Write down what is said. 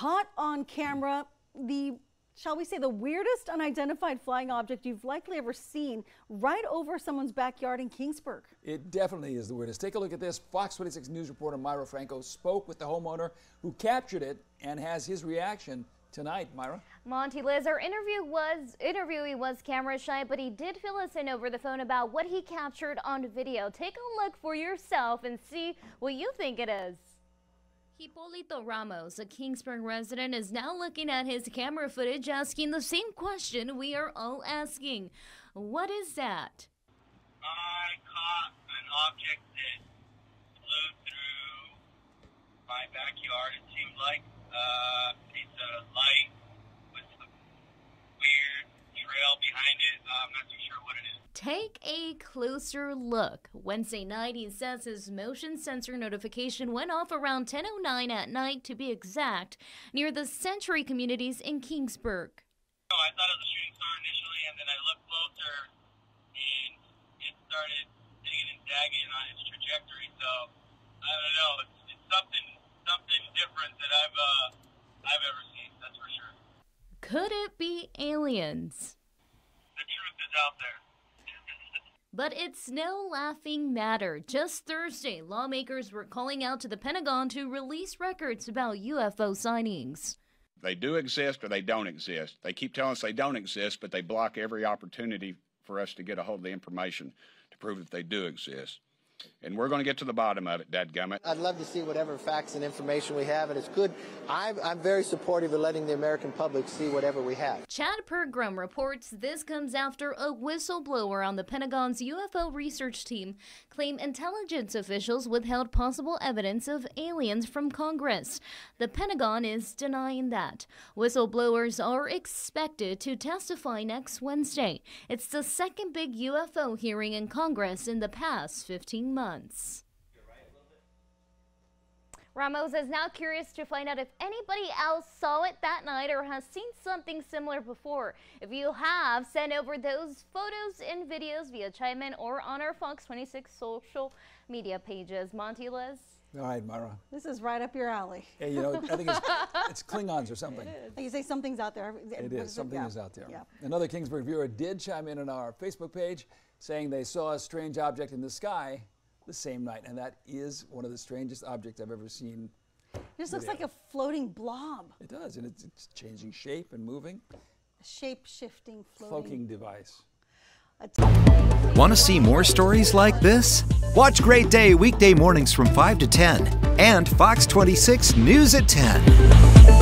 caught on camera the, shall we say, the weirdest unidentified flying object you've likely ever seen right over someone's backyard in Kingsburg. It definitely is the weirdest. Take a look at this. Fox 26 News reporter Myra Franco spoke with the homeowner who captured it and has his reaction tonight, Myra. Monty, Liz, our interviewee was camera shy, but he did fill us in over the phone about what he captured on video. Take a look for yourself and see what you think it is. Hipolito Ramos, a Kingsburg resident, is now looking at his camera footage, asking the same question we are all asking. What is that? I caught an object that flew through my backyard, it seemed like. Piece of light with a weird trail behind it. I'm not too sure what it is. Take a closer look. Wednesday night, he says his motion sensor notification went off around 10:09 at night, to be exact, near the Century communities in Kingsburg. So I thought it was a shooting star initially, and then I looked closer, and it started digging and dagging on its trajectory. So I don't know. It's something different that I've ever seen, that's for sure. Could it be aliens? The truth is out there. But it's no laughing matter. Just Thursday, lawmakers were calling out to the Pentagon to release records about UFO sightings. They do exist or they don't exist. They keep telling us they don't exist, but they block every opportunity for us to get a hold of the information to prove that they do exist. And we're going to get to the bottom of it, dadgummit. I'd love to see whatever facts and information we have, and it's good. I'm very supportive of letting the American public see whatever we have. Chad Pergrim reports this comes after a whistleblower on the Pentagon's UFO research team claimed intelligence officials withheld possible evidence of aliens from Congress. The Pentagon is denying that. Whistleblowers are expected to testify next Wednesday. It's the second big UFO hearing in Congress in the past 15 months. Ramos is now curious to find out if anybody else saw it that night or has seen something similar before. If you have, send over those photos and videos via chime-in or on our Fox 26 social media pages. Monty, Liz. All right, Myra. This is right up your alley. Yeah, you know, I think it's Klingons or something. You say something's out there. It is. Something is out there. Yeah. Another Kingsburg viewer did chime in on our Facebook page, saying they saw a strange object in the sky the same night, and that is one of the strangest objects I've ever seen. It just looks like a floating blob. It does, and it's changing shape and moving. A shape-shifting floating device. Want to see more stories like this? Watch Great Day weekday mornings from 5 to 10 and Fox 26 News at 10.